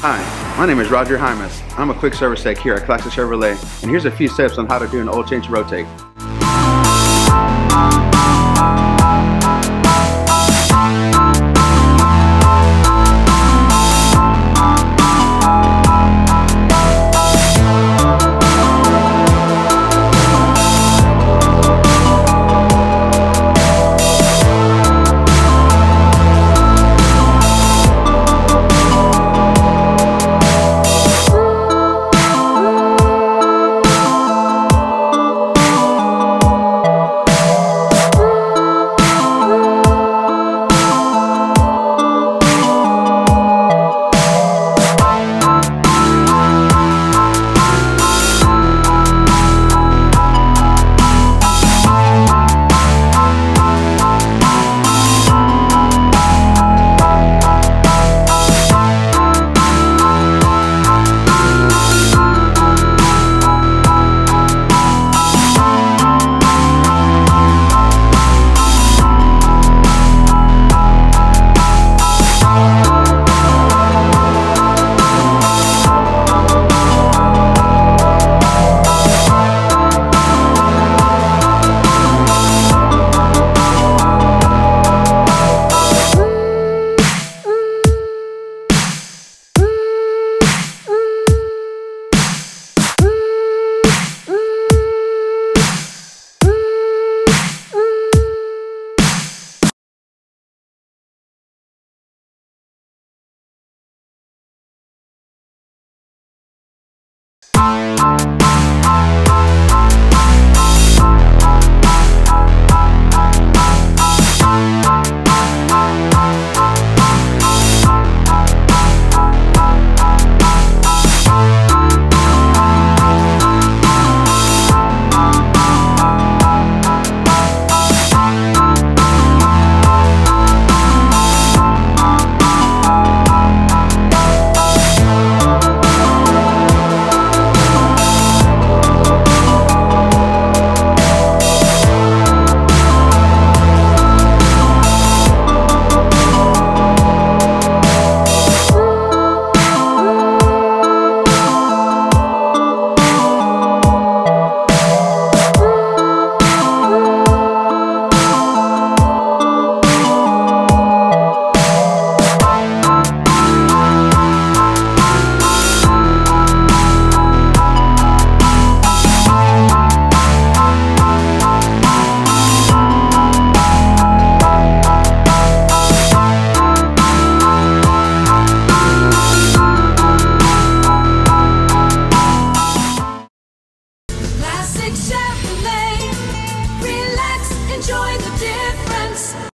Hi, my name is Roger Hymas. I'm a quick service tech here at Classic Chevrolet, and here's a few steps on how to do an oil change rotate. Classic Chevrolet.